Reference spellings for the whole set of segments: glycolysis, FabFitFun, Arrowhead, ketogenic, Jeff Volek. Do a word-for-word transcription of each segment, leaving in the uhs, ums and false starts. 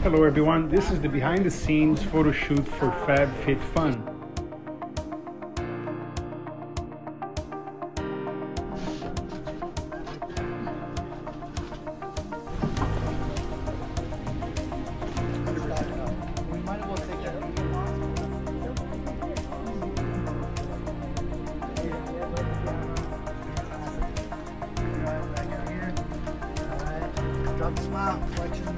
Hello everyone, this is the behind the scenes photo shoot for FabFitFun. Drop the smile, reflections.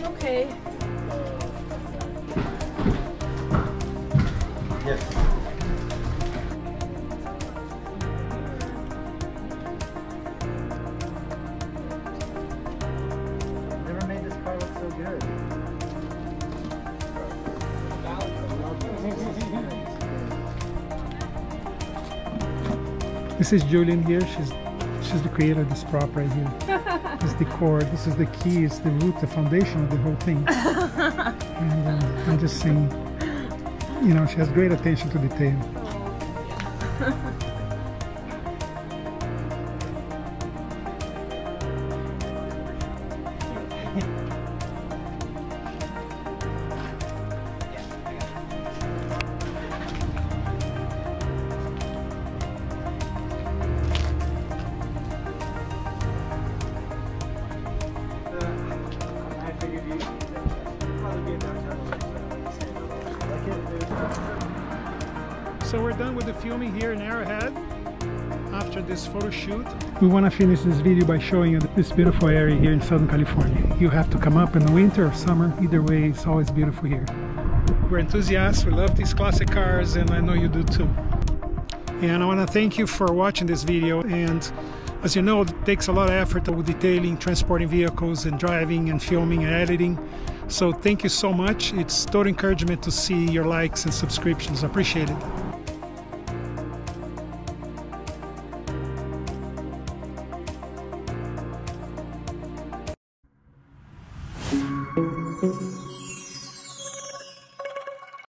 Okay. Yes. This is Julian here. She's she's the creator of this prop right here. This is the core. This is the key. It's the root, the foundation of the whole thing. And uh, I'm just saying, you know, she has great attention to detail. Oh, yeah. So we're done with the filming here in Arrowhead after this photo shoot. We want to finish this video by showing you this beautiful area here in Southern California. You have to come up in the winter or summer, either way, it's always beautiful here. We're enthusiasts, we love these classic cars, and I know you do too. And I want to thank you for watching this video, and as you know, it takes a lot of effort with detailing, transporting vehicles, and driving, and filming, and editing. So thank you so much. It's total encouragement to see your likes and subscriptions. Appreciate it. Thank you.